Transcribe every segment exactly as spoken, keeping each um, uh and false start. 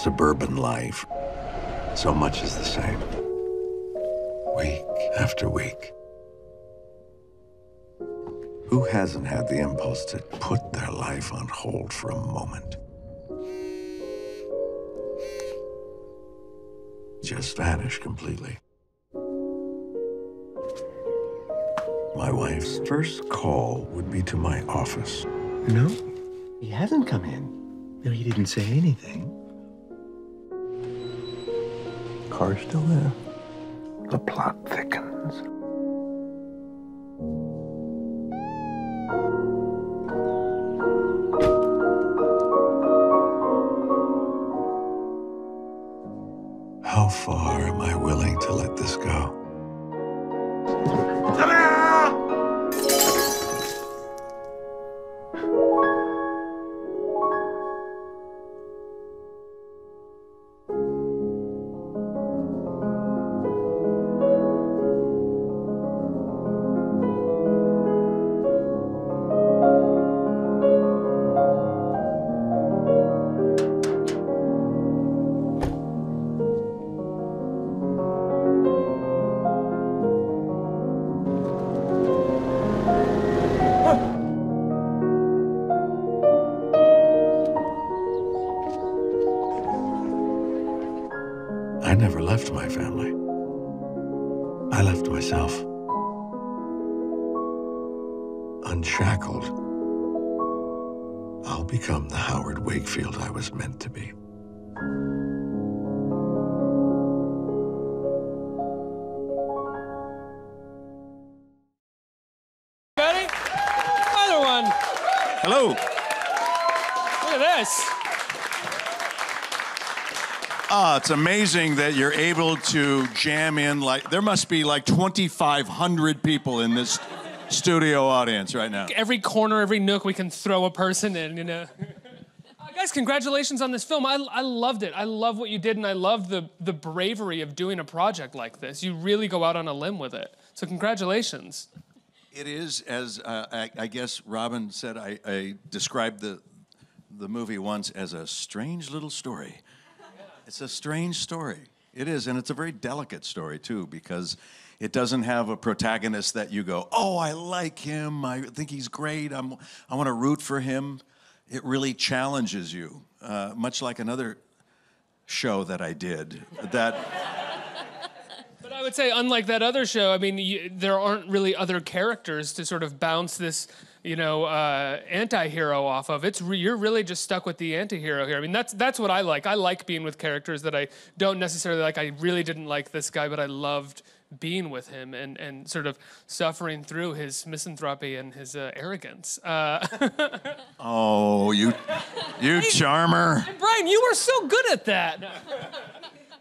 suburban life, so much is the same, week after week. Who hasn't had the impulse to put their life on hold for a moment? Just vanish completely. My wife's first call would be to my office. No, he hasn't come in, though he didn't say anything. Car's still there. The plot thickens. How far am I willing to let this go? I never left my family. I left myself. Unshackled, I'll become the Howard Wakefield I was meant to be. Ready? Another one. Hello. Look at this. Ah, it's amazing that you're able to jam in like, there must be like twenty-five hundred people in this studio audience right now. Every corner, every nook we can throw a person in, you know. Uh, guys, congratulations on this film. I, I loved it. I love what you did, and I love the, the bravery of doing a project like this. You really go out on a limb with it. So congratulations. It is, as uh, I, I guess Robin said, I, I described the, the movie once as a strange little story. It's a strange story. It is, and it's a very delicate story, too, because it doesn't have a protagonist that you go, oh, I like him, I think he's great, I'm, I want to root for him. It really challenges you, uh, much like another show that I did. That. But I would say, unlike that other show, I mean, you, there aren't really other characters to sort of bounce this, you know, uh, anti-hero off of. It's re you're really just stuck with the anti-hero here. I mean, that's that's what I like. I like being with characters that I don't necessarily like. I really didn't like this guy, but I loved being with him and, and sort of suffering through his misanthropy and his uh, arrogance. Uh oh, you, you hey, charmer. Bryan, you were so good at that.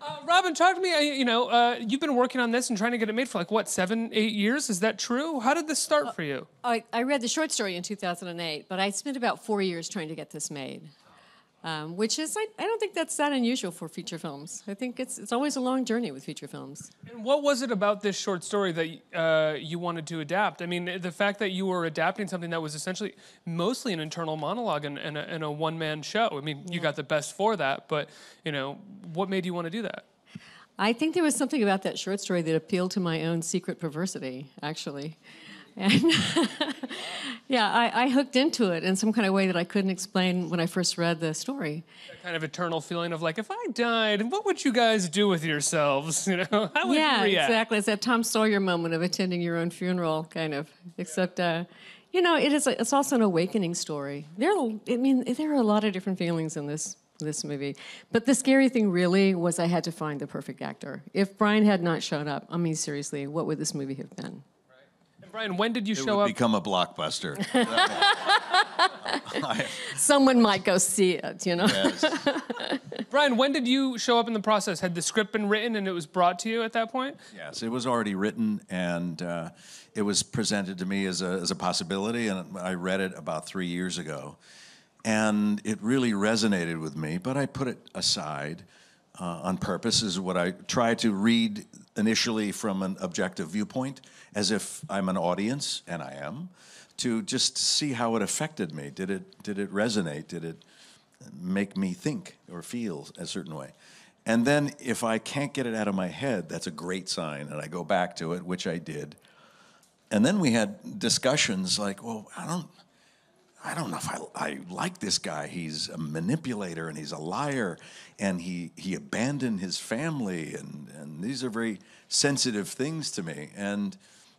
Uh, Robin, talk to me, you know, uh, you've been working on this and trying to get it made for like, what, seven, eight years? Is that true? How did this start uh, for you? I, I read the short story in two thousand eight, but I spent about four years trying to get this made, um, which is, I, I don't think that's that unusual for feature films. I think it's, it's always a long journey with feature films. And what was it about this short story that uh, you wanted to adapt? I mean, the fact that you were adapting something that was essentially mostly an internal monologue and, and a, and a one-man show. I mean, yeah. You got the best for that, but, you know, what made you want to do that? I think there was something about that short story that appealed to my own secret perversity, actually. And yeah, I, I hooked into it in some kind of way that I couldn't explain when I first read the story. That kind of eternal feeling of like, if I died, what would you guys do with yourselves? You know, how would yeah, you react? Exactly. It's that Tom Sawyer moment of attending your own funeral, kind of. Except, uh, you know, it is. A, it's also an awakening story. There, I mean, there are a lot of different feelings in this. this movie. But the scary thing really was I had to find the perfect actor. If Bryan had not shown up, I mean, seriously, what would this movie have been? Right. And Bryan, when did you it show up? It would become a blockbuster. Someone might go see it, you know? Yes. Bryan, when did you show up in the process? Had the script been written and it was brought to you at that point? Yes, it was already written, and uh, it was presented to me as a, as a possibility, and I read it about three years ago. And it really resonated with me, but I put it aside uh, on purpose, is what I try to read initially from an objective viewpoint, as if I'm an audience, and I am, to just see how it affected me. Did it, did it resonate? Did it make me think or feel a certain way. And then if I can't get it out of my head, that's a great sign, and I go back to it, which I did. And then we had discussions like, well, I don't, I don't know if I, I like this guy. He's a manipulator, and he's a liar, and he, he abandoned his family, and, and these are very sensitive things to me. And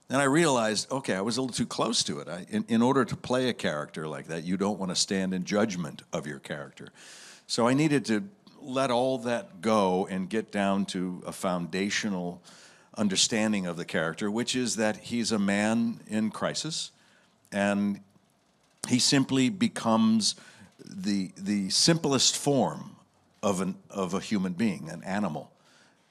then I realized, okay, I was a little too close to it. I, in, in order to play a character like that, you don't want to stand in judgment of your character. So I needed to let all that go and get down to a foundational understanding of the character, which is that he's a man in crisis, and he simply becomes the the simplest form of an of a human being, an animal,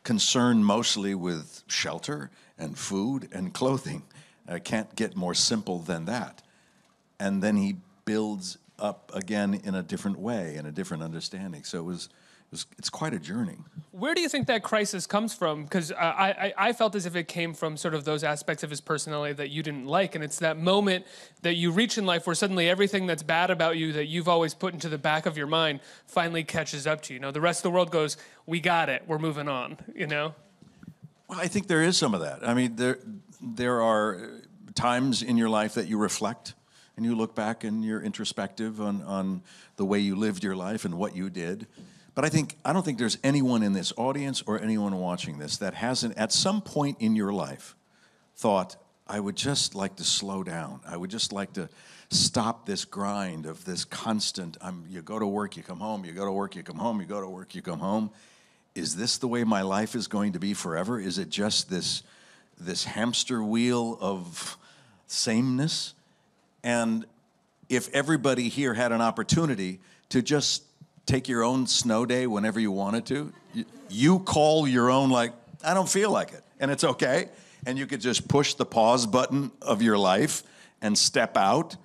concerned mostly with shelter and food and clothing. I can't get more simple than that. And then he builds up again in a different way, in a different understanding. So it was. It's quite a journey. Where do you think that crisis comes from? Because uh, I, I felt as if it came from sort of those aspects of his personality that you didn't like, and it's that moment that you reach in life where suddenly everything that's bad about you that you've always put into the back of your mind finally catches up to you. You know, the rest of the world goes, we got it, we're moving on, you know? Well, I think there is some of that. I mean, there, there are times in your life that you reflect, and you look back and you're introspective on, on the way you lived your life and what you did. But I think, I don't think there's anyone in this audience or anyone watching this that hasn't, at some point in your life, thought, I would just like to slow down. I would just like to stop this grind of this constant, I'm, you go to work, you come home, you go to work, you come home, you go to work, you come home. Is this the way my life is going to be forever? Is it just this, this hamster wheel of sameness? And if everybody here had an opportunity to just take your own snow day whenever you wanted to. You call your own, like, I don't feel like it, and it's okay. And you could just push the pause button of your life and step out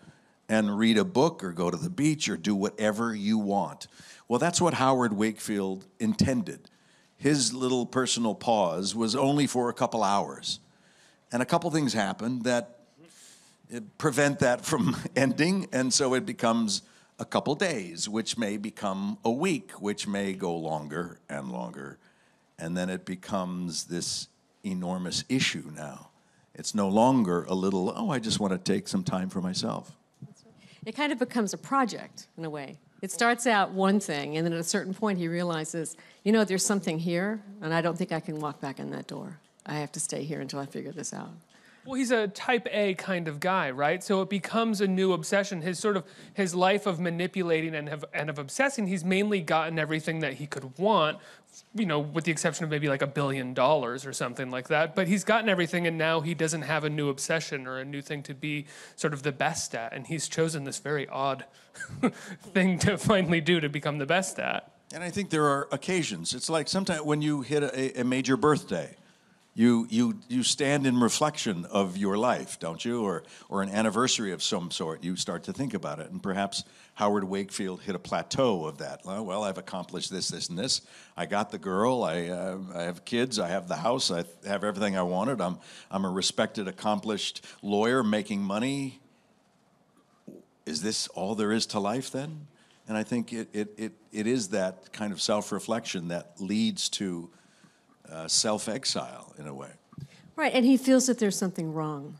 and read a book or go to the beach or do whatever you want. Well, that's what Howard Wakefield intended. His little personal pause was only for a couple hours. And a couple things happened that prevent that from ending, and so it becomes a couple days, which may become a week, which may go longer and longer. And then it becomes this enormous issue now. It's no longer a little, oh, I just want to take some time for myself. It kind of becomes a project in a way. It starts out one thing, and then at a certain point he realizes, you know, there's something here, and I don't think I can walk back in that door. I have to stay here until I figure this out. Well, he's a type A kind of guy, right? So it becomes a new obsession. His sort of, his life of manipulating and of, and of obsessing, he's mainly gotten everything that he could want, you know, with the exception of maybe like a billion dollars or something like that. But he's gotten everything, and now he doesn't have a new obsession or a new thing to be sort of the best at. And he's chosen this very odd thing to finally do to become the best at. And I think there are occasions. It's like sometimes when you hit a, a major birthday, You, you, you stand in reflection of your life, don't you? Or, or an anniversary of some sort, you start to think about it. And perhaps Howard Wakefield hit a plateau of that. Well, I've accomplished this, this, and this. I got the girl, I, uh, I have kids, I have the house, I have everything I wanted. I'm, I'm a respected, accomplished lawyer making money. Is this all there is to life then? And I think it, it, it, it is that kind of self-reflection that leads to Uh, self-exile, in a way. Right, and he feels that there's something wrong.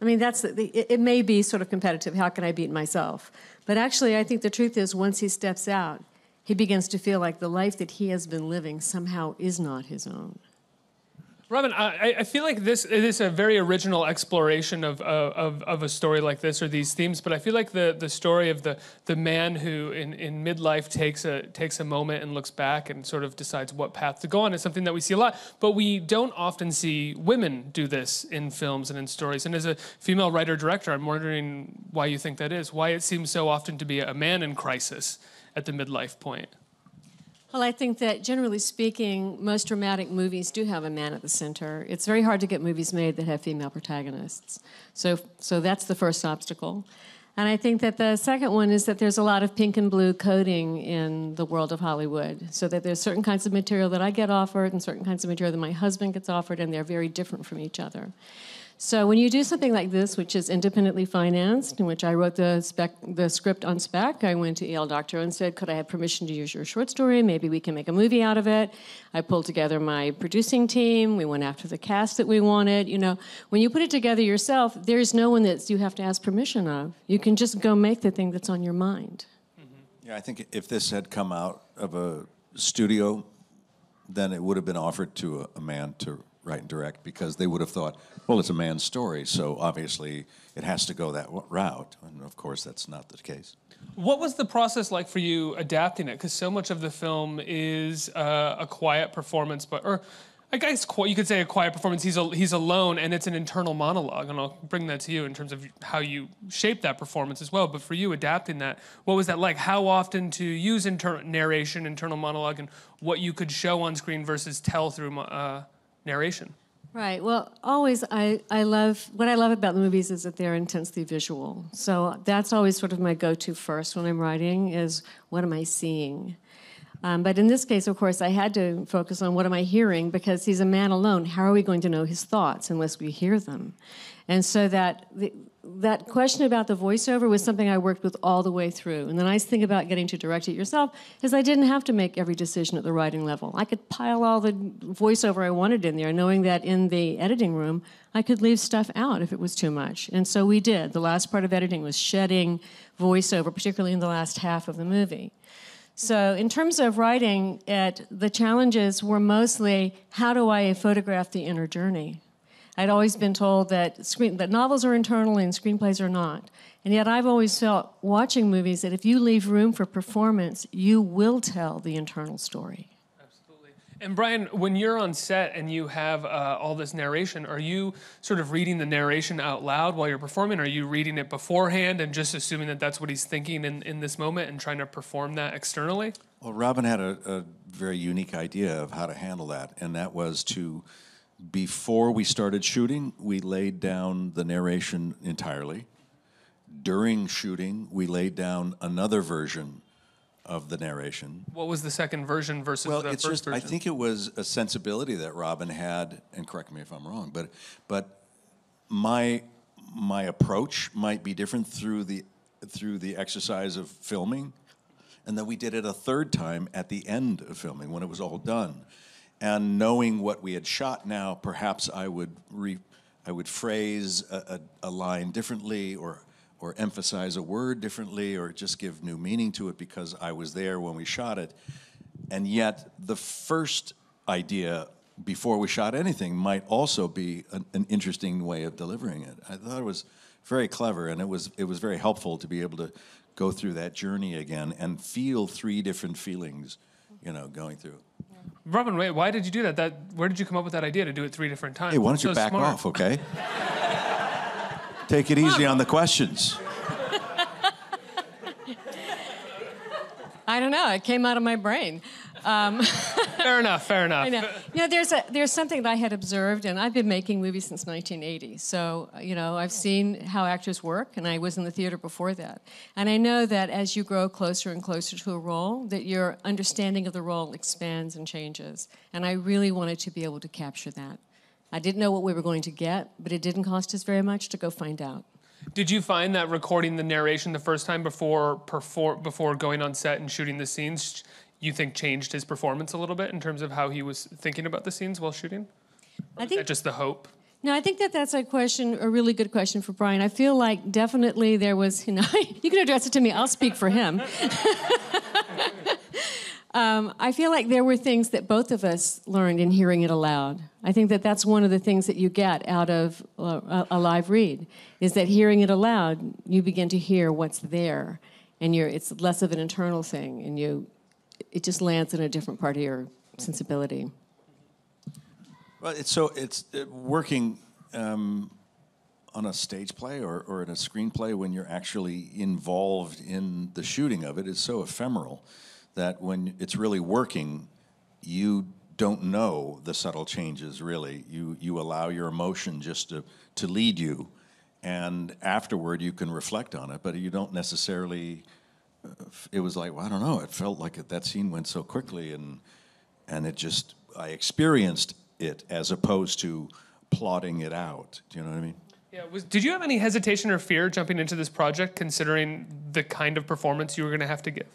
I mean, that's the, the, it, it may be sort of competitive, how can I beat myself? But actually, I think the truth is, once he steps out, he begins to feel like the life that he has been living somehow is not his own. Robin, I, I feel like this, this is a very original exploration of, of, of a story like this or these themes, but I feel like the, the story of the, the man who in, in midlife takes a, takes a moment and looks back and sort of decides what path to go on is something that we see a lot, but we don't often see women do this in films and in stories. And as a female writer-director, I'm wondering why you think that is, why it seems so often to be a man in crisis at the midlife point. Well, I think that, generally speaking, most dramatic movies do have a man at the center. It's very hard to get movies made that have female protagonists. So, so that's the first obstacle. And I think that the second one is that there's a lot of pink and blue coding in the world of Hollywood, so that there's certain kinds of material that I get offered and certain kinds of material that my husband gets offered, and they're very different from each other. So when you do something like this, which is independently financed, in which I wrote the spec, the script on spec, I went to E L Doctorow and said, could I have permission to use your short story? Maybe we can make a movie out of it. I pulled together my producing team. We went after the cast that we wanted. You know, when you put it together yourself, there's no one that you have to ask permission of. You can just go make the thing that's on your mind. Mm-hmm. Yeah, I think if this had come out of a studio, then it would have been offered to a, a man to write and direct, because they would have thought, well, it's a man's story, so obviously it has to go that route. And of course, that's not the case. What was the process like for you adapting it? Because so much of the film is uh, a quiet performance, but or I guess you could say a quiet performance. He's a, he's alone, and it's an internal monologue. And I'll bring that to you in terms of how you shape that performance as well. But for you adapting that, what was that like? How often to use inter narration, internal monologue, and what you could show on screen versus tell through Uh, narration. Right. Well, always, I, I love, what I love about the movies is that they're intensely visual. So that's always sort of my go-to first when I'm writing is, what am I seeing? Um, but in this case, of course, I had to focus on what am I hearing, because he's a man alone. How are we going to know his thoughts unless we hear them? And so that, the, that question about the voiceover was something I worked with all the way through. And the nice thing about getting to direct it yourself is I didn't have to make every decision at the writing level. I could pile all the voiceover I wanted in there, knowing that in the editing room, I could leave stuff out if it was too much. And so we did. The last part of editing was shedding voiceover, particularly in the last half of the movie. So in terms of writing it, the challenges were mostly, how do I photograph the inner journey? I'd always been told that, screen, that novels are internal and screenplays are not. And yet I've always felt, watching movies, that if you leave room for performance, you will tell the internal story. Absolutely. And Bryan, when you're on set and you have uh, all this narration, are you sort of reading the narration out loud while you're performing? Or are you reading it beforehand and just assuming that that's what he's thinking in, in this moment and trying to perform that externally? Well, Robin had a, a very unique idea of how to handle that, and that was to... Before we started shooting, we laid down the narration entirely. During shooting, we laid down another version of the narration. What was the second version versus well, the it's first just, version? I think it was a sensibility that Robin had, and correct me if I'm wrong, but but my my approach might be different through the through the exercise of filming, and then we did it a third time at the end of filming when it was all done. And knowing what we had shot now, perhaps I would re, I would phrase a, a, a line differently, or or emphasize a word differently, or just give new meaning to it because I was there when we shot it. And yet, the first idea before we shot anything might also be an, an interesting way of delivering it. I thought it was very clever, and it was it was very helpful to be able to go through that journey again and feel three different feelings, you know, going through. Robin, wait, why did you do that? That, where did you come up with that idea to do it three different times? Hey, why don't you back off, okay? Take it easy on the questions. I don't know. It came out of my brain. Um, fair enough, fair enough. I know. You know, there's, a, there's something that I had observed, and I've been making movies since nineteen eighty. So, you know, I've seen how actors work, and I was in the theater before that. And I know that as you grow closer and closer to a role, that your understanding of the role expands and changes. And I really wanted to be able to capture that. I didn't know what we were going to get, but it didn't cost us very much to go find out. Did you find that recording the narration the first time before, perfor before going on set and shooting the scenes, you think changed his performance a little bit in terms of how he was thinking about the scenes while shooting? Or I think, was that just the hope? No, I think that that's a question, a really good question for Bryan. I feel like definitely there was, you know, you can address it to me, I'll speak for him. um, I feel like there were things that both of us learned in hearing it aloud. I think that that's one of the things that you get out of a, a live read, is that hearing it aloud, you begin to hear what's there, and you're, it's less of an internal thing, and you... it just lands in a different part of your sensibility. Well, it's so it's it, working um, on a stage play or, or in a screenplay when you're actually involved in the shooting of it is so ephemeral that when it's really working, you don't know the subtle changes really. You you allow your emotion just to to lead you, and afterward you can reflect on it, but you don't necessarily. It was like, well, I don't know, it felt like it, that scene went so quickly, and and it just, I experienced it as opposed to plotting it out. Do you know what I mean? Yeah. Was, did you have any hesitation or fear jumping into this project, considering the kind of performance you were going to have to give?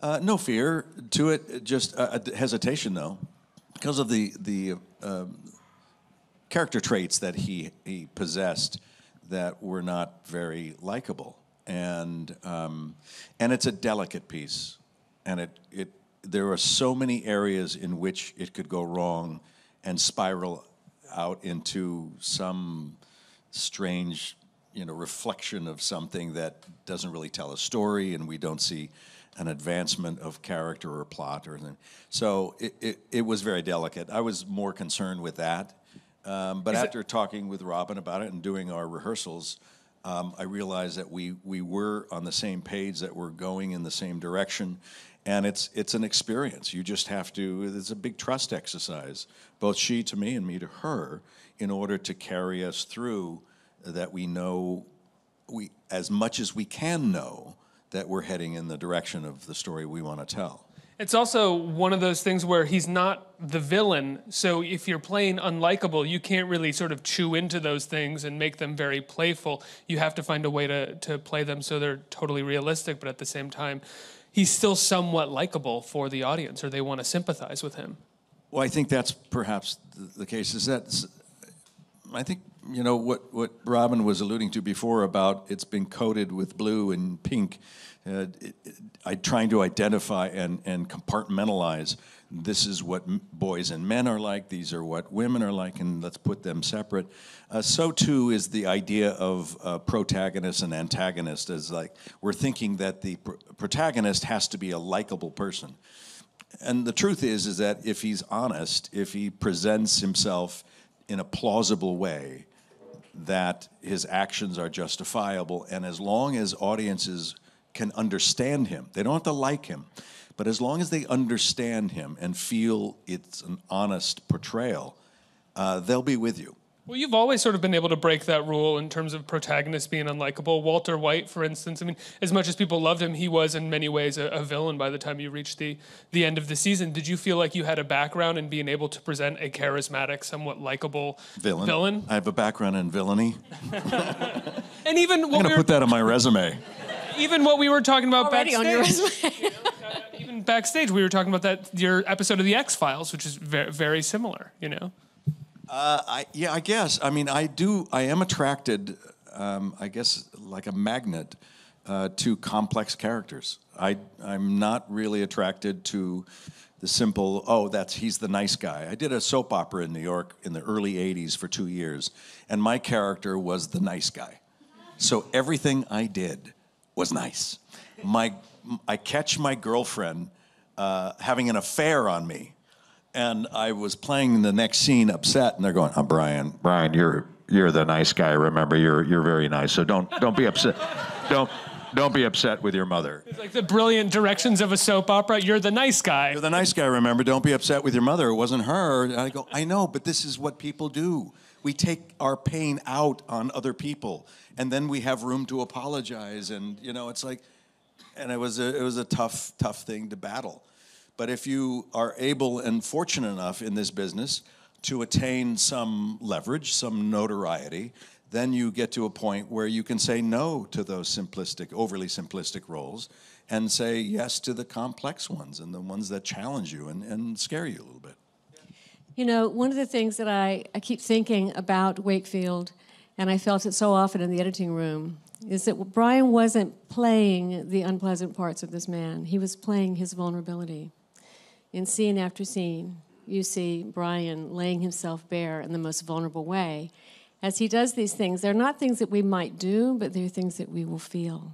Uh, no fear to it, just uh, hesitation, though, because of the the uh, character traits that he he possessed that were not very likable, and um, and it's a delicate piece, and it it there are so many areas in which it could go wrong, and spiral out into some strange, you know, reflection of something that doesn't really tell a story, and we don't see an advancement of character or plot or anything. So it, it, it was very delicate. I was more concerned with that. Um, but Is after it... talking with Robin about it and doing our rehearsals, um, I realized that we, we were on the same page, that we're going in the same direction. And it's, it's an experience. You just have to, it's a big trust exercise, both she to me and me to her, in order to carry us through, that we know, we as much as we can know, that we're heading in the direction of the story we want to tell. It's also one of those things where he's not the villain, so if you're playing unlikable, you can't really sort of chew into those things and make them very playful. You have to find a way to, to play them so they're totally realistic, but at the same time, he's still somewhat likable for the audience, or they want to sympathize with him. Well, I think that's perhaps the case, is that I think, you know, what, what Robin was alluding to before about it's been coated with blue and pink, uh, it, it, I, trying to identify and, and compartmentalize, this is what m boys and men are like, these are what women are like, and let's put them separate. Uh, so too is the idea of uh, protagonist and antagonist, as like we're thinking that the pr protagonist has to be a likable person. And the truth is, is that if he's honest, if he presents himself in a plausible way, that his actions are justifiable, and as long as audiences can understand him, they don't have to like him, but as long as they understand him and feel it's an honest portrayal, uh, they'll be with you. Well, you've always sort of been able to break that rule in terms of protagonists being unlikable. Walter White, for instance, I mean, as much as people loved him, he was in many ways a, a villain by the time you reached the, the end of the season. Did you feel like you had a background in being able to present a charismatic, somewhat likable villain? villain? I have a background in villainy. And even I'm going to we put that on my resume. Even what we were talking about Already backstage. on your resume. You know, even backstage, we were talking about that, your episode of The X-Files, which is very, very similar, you know? Uh, I, yeah, I guess. I mean, I do. I am attracted, um, I guess, like a magnet, uh, to complex characters. I, I'm not really attracted to the simple, oh, that's he's the nice guy. I did a soap opera in New York in the early eighties for two years, and my character was the nice guy. So everything I did was nice. My, I catch my girlfriend uh, having an affair on me. And I was playing the next scene upset, and they're going, "Oh, Brian, Brian, you're you're the nice guy. Remember, you're you're very nice. So don't don't be upset. Don't don't be upset with your mother." It's like the brilliant directions of a soap opera. You're the nice guy. You're the nice guy. Remember, don't be upset with your mother. It wasn't her. And I go, I know, but this is what people do. We take our pain out on other people, and then we have room to apologize. And you know, it's like, and it was a, it was a tough tough thing to battle. But if you are able and fortunate enough in this business to attain some leverage, some notoriety, then you get to a point where you can say no to those simplistic, overly simplistic roles, and say yes to the complex ones and the ones that challenge you and, and scare you a little bit. You know, one of the things that I, I keep thinking about Wakefield, and I felt it so often in the editing room, is that Bryan wasn't playing the unpleasant parts of this man. He was playing his vulnerability. In scene after scene, you see Bryan laying himself bare in the most vulnerable way. As he does these things, they're not things that we might do, but they're things that we will feel.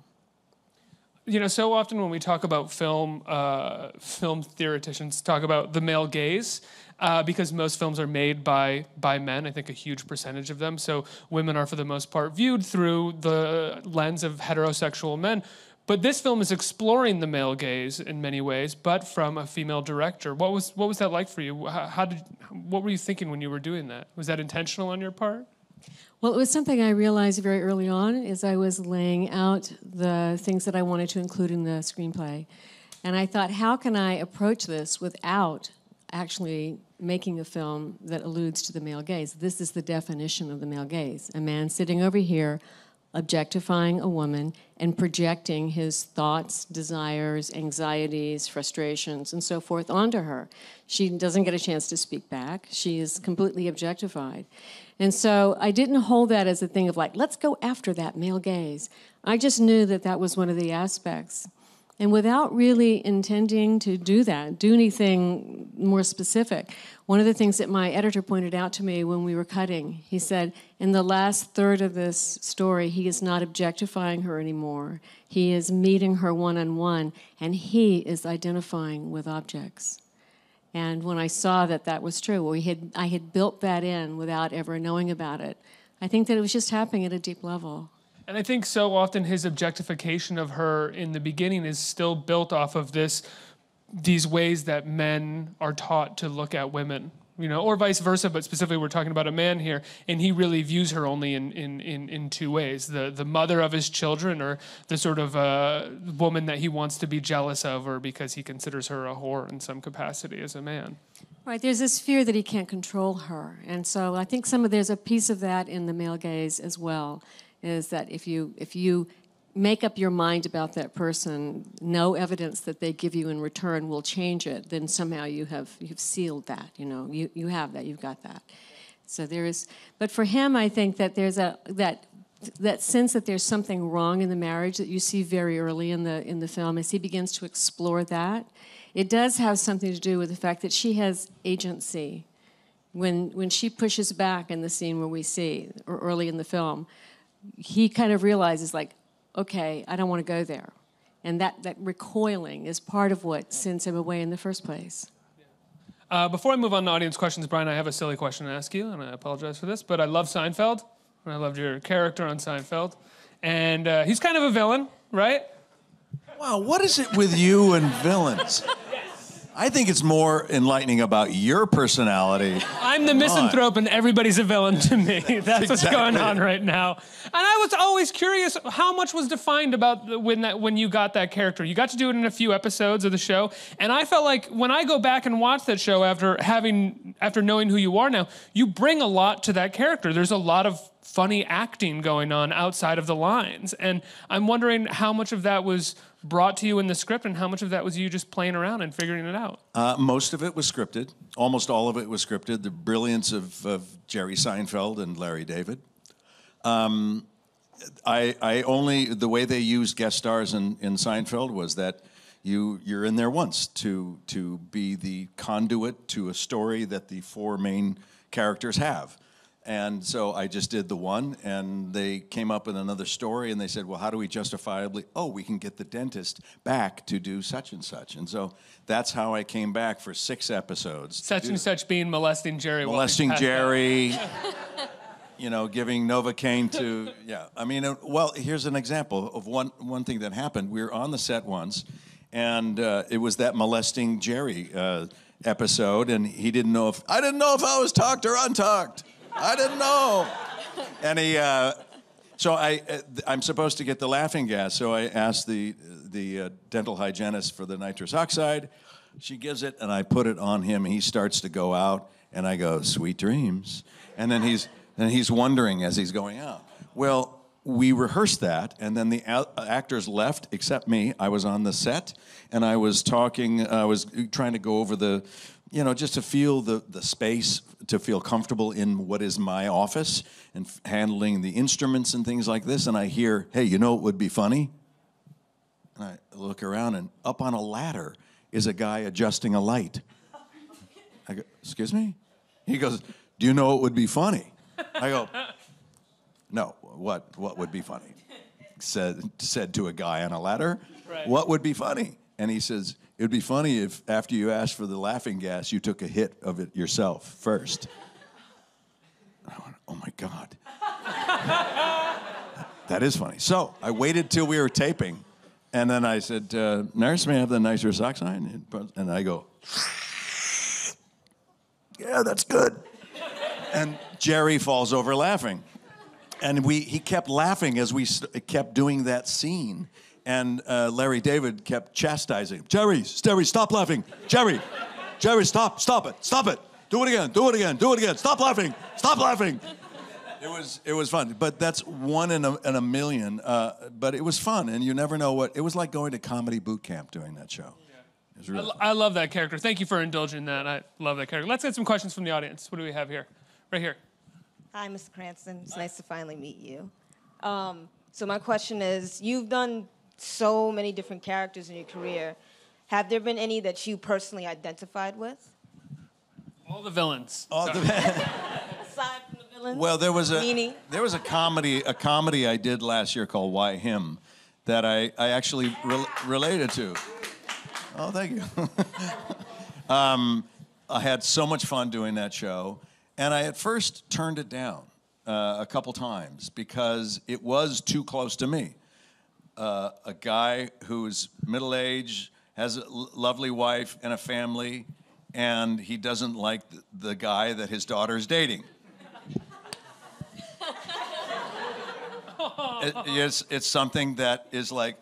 You know, so often when we talk about film, uh, film theoreticians talk about the male gaze, uh, because most films are made by, by men, I think a huge percentage of them. So women are, for the most part, viewed through the lens of heterosexual men. But this film is exploring the male gaze in many ways, but from a female director. What was what was that like for you? How, how did what were you thinking when you were doing that? Was that intentional on your part? Well, it was something I realized very early on as I was laying out the things that I wanted to include in the screenplay, and I thought, how can I approach this without actually making a film that alludes to the male gaze. This is the definition of the male gaze. A man sitting over here, objectifying a woman and projecting his thoughts, desires, anxieties, frustrations, and so forth onto her. She doesn't get a chance to speak back. She is completely objectified. And so I didn't hold that as a thing of like, let's go after that male gaze. I just knew that that was one of the aspects. And without really intending to do that, do anything more specific, one of the things that my editor pointed out to me when we were cutting, he said, in the last third of this story, he is not objectifying her anymore. He is meeting her one-on-one, and he is identifying with objects. And when I saw that that was true, we had, I had built that in without ever knowing about it. I think that it was just happening at a deep level. And I think so often his objectification of her in the beginning is still built off of this, these ways that men are taught to look at women, you know, or vice versa, but specifically we're talking about a man here, and he really views her only in, in, in, in two ways, the, the mother of his children or the sort of uh, woman that he wants to be jealous of or because he considers her a whore in some capacity as a man. Right, there's this fear that he can't control her, and so I think some of there's a piece of that in the male gaze as well. Is that if you if you make up your mind about that person, no evidence that they give you in return will change it, then somehow you have you've sealed that, you know, you, you have that, you've got that. So there is, but for him I think that there's a that that sense that there's something wrong in the marriage that you see very early in the in the film as he begins to explore that. It does have something to do with the fact that she has agency. When when she pushes back in the scene where we see or early in the film, he kind of realizes, like, okay, I don't want to go there. And that, that recoiling is part of what sends him away in the first place. Uh, before I move on to audience questions, Bryan, I have a silly question to ask you, and I apologize for this, but I love Seinfeld, and I loved your character on Seinfeld. And uh, he's kind of a villain, right? Wow, what is it with you and villains? I think it's more enlightening about your personality. I'm the misanthrope and everybody's a villain to me. That's, That's what's exactly going on right now. And I was always curious how much was defined about when, that, when you got that character. You got to do it in a few episodes of the show. And I felt like when I go back and watch that show after, having, after knowing who you are now, you bring a lot to that character. There's a lot of funny acting going on outside of the lines. And I'm wondering how much of that was brought to you in the script and how much of that was you just playing around and figuring it out? Uh, most of it was scripted. Almost all of it was scripted. The brilliance of, of Jerry Seinfeld and Larry David. Um, I, I only, the way they used guest stars in, in Seinfeld was that you, you're in there once to, to be the conduit to a story that the four main characters have. And so I just did the one, and they came up with another story, and they said, well, how do we justifiably, oh, we can get the dentist back to do such and such. And so that's how I came back for six episodes. Such and such being molesting Jerry. Molesting Jerry, you know, giving Novocaine to, yeah. I mean, well, here's an example of one, one thing that happened. We were on the set once, and uh, it was that molesting Jerry uh, episode, and he didn't know if, I didn't know if I was talked or untalked. I didn't know. And he, uh, so I, uh, I'm supposed to get the laughing gas. So I asked the, the uh, dental hygienist for the nitrous oxide. She gives it, and I put it on him. He starts to go out, and I go, sweet dreams. And then he's, and he's wondering as he's going out. Well, we rehearsed that, and then the actors left, except me. I was on the set, and I was talking, I was trying to go over the, you know, just to feel the, the space, to feel comfortable in what is my office and handling the instruments and things like this. And I hear, hey, you know what would be funny? And I look around, and up on a ladder is a guy adjusting a light. I go, excuse me? He goes, do you know what would be funny? I go, no, what, what would be funny? Said, said to a guy on a ladder, right. What would be funny? And he says, it would be funny if, after you asked for the laughing gas, you took a hit of it yourself first. And I went, oh, my God. That is funny. So I waited till we were taping, and then I said, uh, nurse, may I have the nitrous oxide? And I go, yeah, that's good. And Jerry falls over laughing. And we, he kept laughing as we kept doing that scene. And uh, Larry David kept chastising, Jerry, Jerry, stop laughing, Jerry, Jerry, stop, stop it, stop it. Do it again, do it again, do it again. Stop laughing, stop laughing. It was, it was fun, but that's one in a, in a million. Uh, but it was fun, and you never know what, it was like going to comedy boot camp doing that show. It was really I, I love that character. Thank you for indulging that. I love that character. Let's get some questions from the audience. What do we have here? Right here. Hi, Miz Cranston. It's nice to finally meet you. Um, so my question is, you've done so many different characters in your career. Have there been any that you personally identified with? All the villains. All the Aside from the villains. Well, there was a Meanie. there was a comedy a comedy I did last year called Why Him, that I I actually re related to. Oh, thank you. um, I had so much fun doing that show, and I at first turned it down uh, a couple times because it was too close to me. Uh, a guy who's middle-aged, has a lovely wife and a family, and he doesn't like the, the guy that his daughter's dating. it, it's, it's something that is like,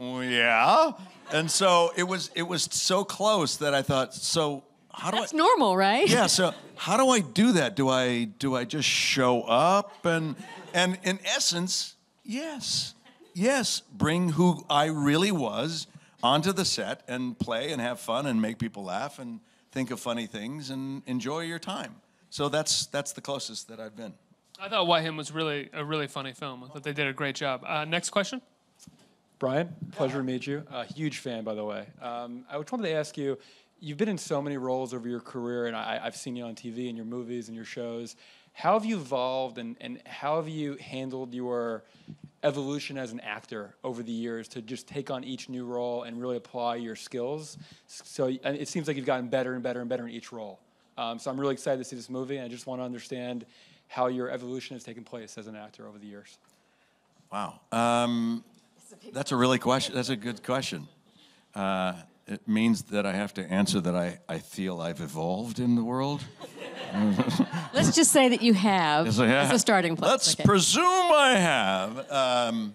yeah? And so it was, it was so close that I thought, so how do I... That's normal, right? Yeah, so how do I do that? Do I, do I just show up? And, and in essence, yes. Yes, bring who I really was onto the set and play and have fun and make people laugh and think of funny things and enjoy your time. So that's, that's the closest that I've been. I thought Why Him was really a really funny film. I thought they did a great job. Uh, next question. Bryan, pleasure to meet you. A uh, huge fan, by the way. Um, I just wanted to ask you, you've been in so many roles over your career, and I, I've seen you on T V and your movies and your shows. How have you evolved, and, and how have you handled your evolution as an actor over the years to just take on each new role and really apply your skills? So it seems like you've gotten better and better and better in each role. Um, so I'm really excited to see this movie, and I just want to understand how your evolution has taken place as an actor over the years. Wow. Um, that's a really question. That's a good question. Uh, it means that I have to answer that I, I feel I've evolved in the world. Let's just say that you have, yes, I have. As a starting place. Let's okay. presume I have. Um,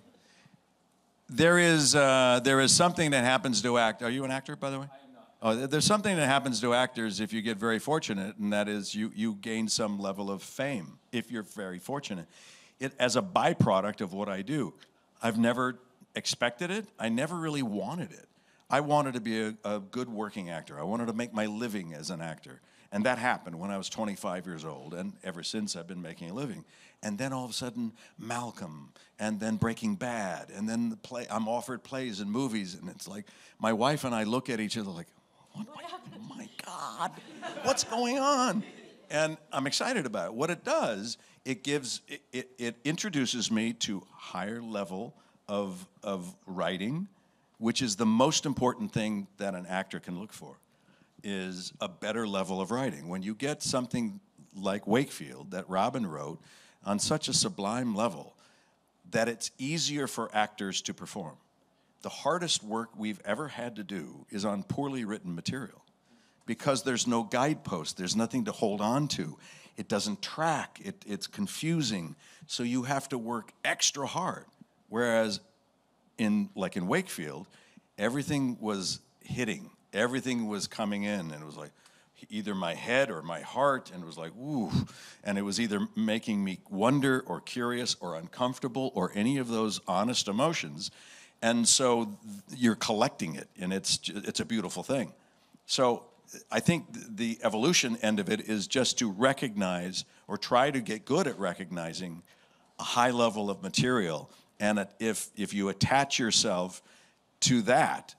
there is uh, there is something that happens to actors. Are you an actor, by the way? I am not. Oh, there's something that happens to actors if you get very fortunate, and that is you you gain some level of fame if you're very fortunate. It as a byproduct of what I do. I've never expected it. I never really wanted it. I wanted to be a, a good working actor. I wanted to make my living as an actor. And that happened when I was twenty-five years old, and ever since I've been making a living. And then all of a sudden, Malcolm, and then Breaking Bad, and then the play, I'm offered plays and movies, and it's like, my wife and I look at each other like, what, what happened? Oh my God, what's going on? And I'm excited about it. What it does, it gives, it, it, it introduces me to higher level of, of writing, which is the most important thing that an actor can look for. Is a better level of writing. When you get something like Wakefield that Robin wrote on such a sublime level that it's easier for actors to perform. The hardest work we've ever had to do is on poorly written material because there's no guidepost, there's nothing to hold on to. It doesn't track, it, it's confusing. So you have to work extra hard. Whereas in, like in Wakefield, everything was hitting. Everything was coming in, and it was like either my head or my heart, and it was like, ooh. And it was either making me wonder or curious or uncomfortable or any of those honest emotions. And so you're collecting it, and it's, it's a beautiful thing. So I think the evolution end of it is just to recognize or try to get good at recognizing a high level of material. And if, if you attach yourself to that,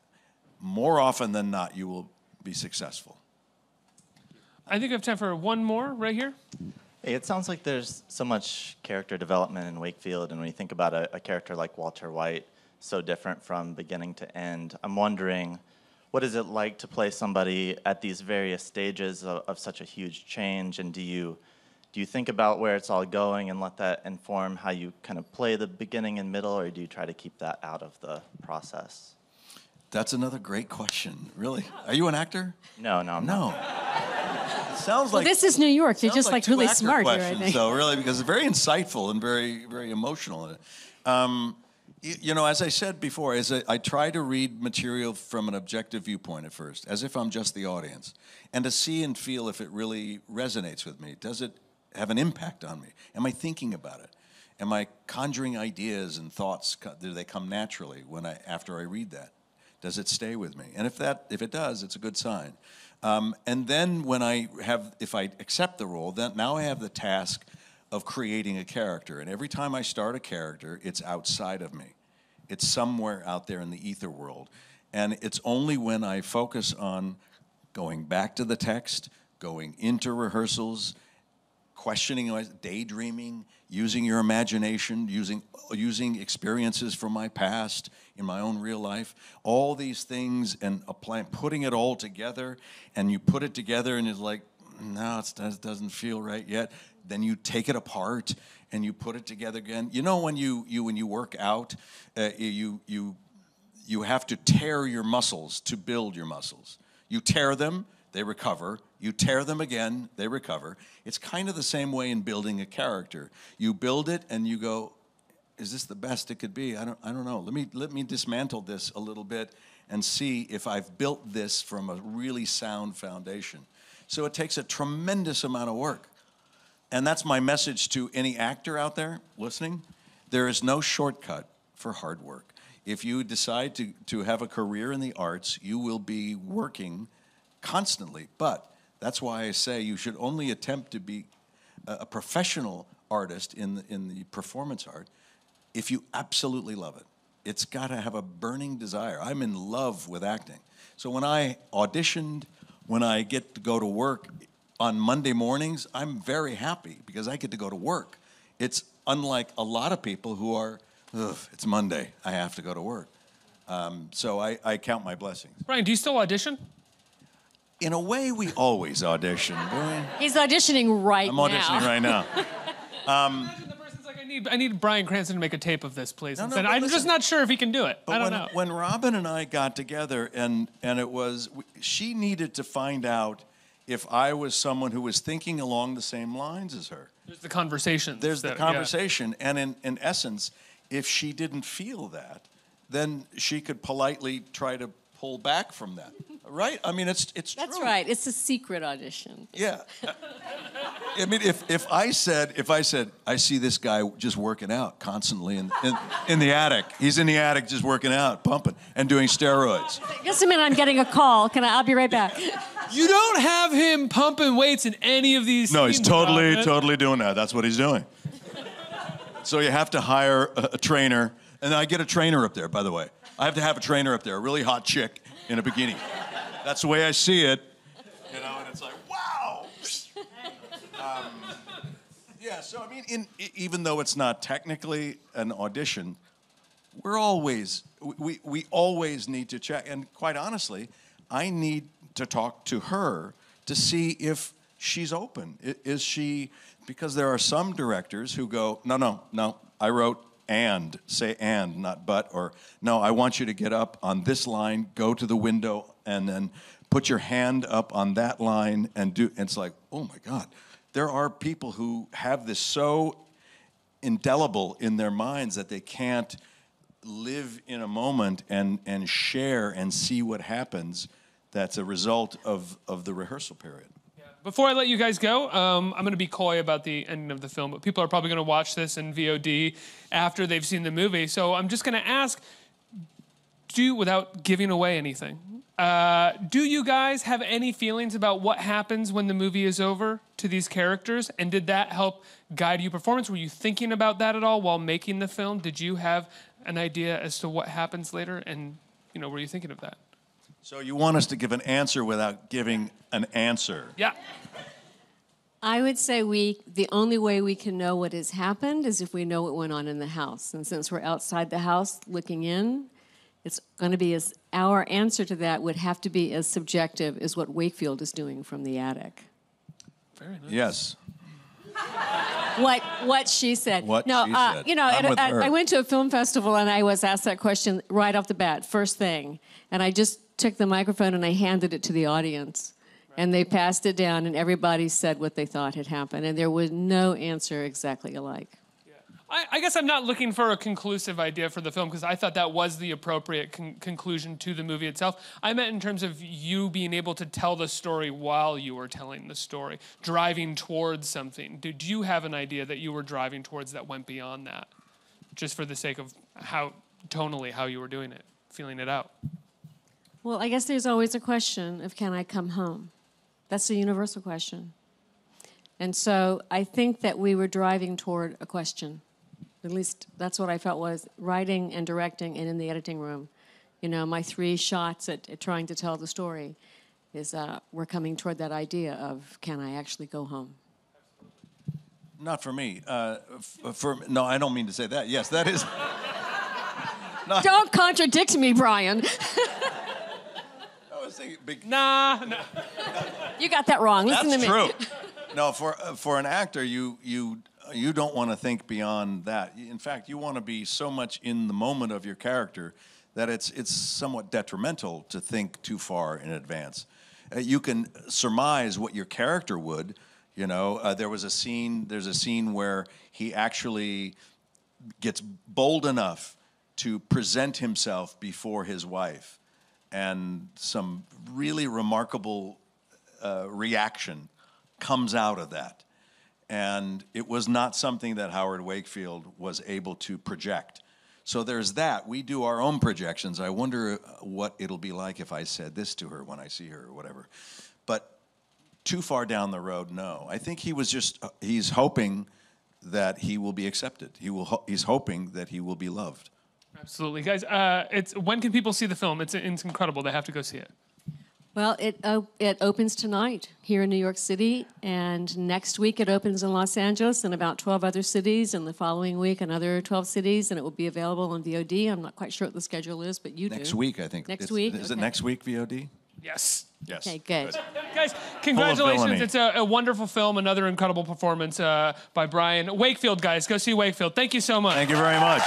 more often than not, you will be successful. I think I have time for one more right here. Hey, it sounds like there's so much character development in Wakefield, and when you think about a, a character like Walter White, so different from beginning to end, I'm wondering, what is it like to play somebody at these various stages of, of such a huge change, and do you, do you think about where it's all going and let that inform how you kind of play the beginning and middle, or do you try to keep that out of the process? That's another great question, really. Are you an actor? No, no, I'm no. Not. It sounds like well, this is New York. You're just like, like really smart here, I think. So really, because it's very insightful and very, very emotional. Um, You, you know, as I said before, as a, I try to read material from an objective viewpoint at first, as if I'm just the audience, and to see and feel if it really resonates with me. Does it have an impact on me? Am I thinking about it? Am I conjuring ideas and thoughts? Do they come naturally when I after I read that? Does it stay with me? And if that, if it does, it's a good sign. Um, and then when I have, if I accept the role, then now I have the task of creating a character. And every time I start a character, it's outside of me. It's somewhere out there in the ether world. And it's only when I focus on going back to the text, going into rehearsals, questioning, daydreaming, using your imagination, using, using experiences from my past in my own real life, all these things and applying, putting it all together, and you put it together and it's like, no, it's, it doesn't feel right yet. Then you take it apart and you put it together again. You know, when you you when you work out, uh, you you you have to tear your muscles to build your muscles. You tear them, they recover. You tear them again, they recover. It's kind of the same way in building a character. You build it and you go, is this the best it could be? I don't I don't know. Let me let me dismantle this a little bit and see if I've built this from a really sound foundation. So it takes a tremendous amount of work. And that's my message to any actor out there listening. There is no shortcut for hard work. If you decide to, to have a career in the arts, you will be working constantly. But that's why I say you should only attempt to be a, a professional artist in the, in the performance art if you absolutely love it. It's got to have a burning desire. I'm in love with acting. So when I auditioned, when I get to go to work on Monday mornings, I'm very happy because I get to go to work. It's unlike a lot of people who are, ugh, it's Monday, I have to go to work. Um, so I, I count my blessings. Bryan, do you still audition? In a way, we always audition, Bryan. He's auditioning right now. I'm auditioning now. right now. um, Imagine the person's like, I need, I need Bryan Cranston to make a tape of this, please. No, no, I'm listen, just not sure if he can do it. But I don't when, know. When Robin and I got together, and, and it was, she needed to find out if I was someone who was thinking along the same lines as her. There's the conversation. There's the conversation. Yeah. And in, in essence, if she didn't feel that, then she could politely try to pull back from that. Right? I mean, it's, it's That's true. That's right. It's a secret audition. Yeah. I mean, if, if I said, if I said, I see this guy just working out constantly in, in, in the attic. He's in the attic just working out, pumping, and doing steroids. Just a minute, I'm getting a call. Can I, I'll be right back. Yeah. You don't have him pumping weights in any of these No, scenes, he's totally, Robin. totally doing that. That's what he's doing. So you have to hire a, a trainer. And I get a trainer up there, by the way. I have to have a trainer up there, a really hot chick in a bikini. That's the way I see it. You know, and it's like, wow. Um, yeah, so I mean, in, even though it's not technically an audition, we're always, we, we always need to check. And quite honestly, I need to talk to her to see if she's open. Is she, because there are some directors who go, no, no, no, I wrote and, say and, not but, or no, I want you to get up on this line, go to the window, and then put your hand up on that line and do, and it's like, oh my God. There are people who have this so indelible in their minds that they can't live in a moment and, and share and see what happens that's a result of, of the rehearsal period. Yeah. Before I let you guys go, um, I'm going to be coy about the ending of the film, but people are probably going to watch this in V O D after they've seen the movie. So I'm just going to ask, do, without giving away anything, uh, do you guys have any feelings about what happens when the movie is over to these characters? And did that help guide your performance? Were you thinking about that at all while making the film? Did you have an idea as to what happens later? And, you know, were you thinking of that? So you want us to give an answer without giving an answer? Yeah. I would say we, the only way we can know what has happened is if we know what went on in the house. And since we're outside the house looking in, it's going to be as, our answer to that would have to be as subjective as what Wakefield is doing from the attic. Very nice. Yes. What, what she said. What no, she uh, said. You know, and, I, I went to a film festival and I was asked that question right off the bat, first thing. And I just took the microphone and I handed it to the audience. Right. And they passed it down and everybody said what they thought had happened. And there was no answer exactly alike. Yeah. I, I guess I'm not looking for a conclusive idea for the film, because I thought that was the appropriate con conclusion to the movie itself. I meant in terms of you being able to tell the story while you were telling the story, driving towards something. Did you have an idea that you were driving towards that went beyond that, just for the sake of how tonally how you were doing it, feeling it out? Well, I guess there's always a question of, can I come home? That's a universal question. And so I think that we were driving toward a question. At least that's what I felt was writing and directing and in the editing room. You know, my three shots at, at trying to tell the story is uh, we're coming toward that idea of, can I actually go home? Not for me. Uh, for no, I don't mean to say that. Yes, that is. Not... Don't contradict me, Bryan. I was thinking big... Nah, no. You got that wrong. Listen that's to me. That's true. No, for uh, for an actor, you you you don't want to think beyond that. In fact, you want to be so much in the moment of your character that it's it's somewhat detrimental to think too far in advance. Uh, you can surmise what your character would. You know, uh, there was a scene. There's a scene where he actually gets bold enough to present himself before his wife, and some really remarkable uh, reaction comes out of that. And it was not something that Howard Wakefield was able to project. So there's that. We do our own projections. I wonder what it'll be like if I said this to her when I see her or whatever. But too far down the road, no. I think he was just, uh, he's hoping that he will be accepted. He will ho he's hoping that he will be loved. Absolutely. Guys, uh, it's, when can people see the film? It's, it's incredible. They have to go see it. Well, it, op it opens tonight here in New York City, and next week it opens in Los Angeles and about twelve other cities, and the following week another twelve cities, and it will be available on V O D. I'm not quite sure what the schedule is, but you next do. Next week, I think. Next it's, week? Is okay. It next week, V O D? Yes. Yes. Okay, good. good. Guys, congratulations. It's a, a wonderful film, another incredible performance uh, by Bryan Wakefield, guys. Go see Wakefield. Thank you so much. Thank you very much.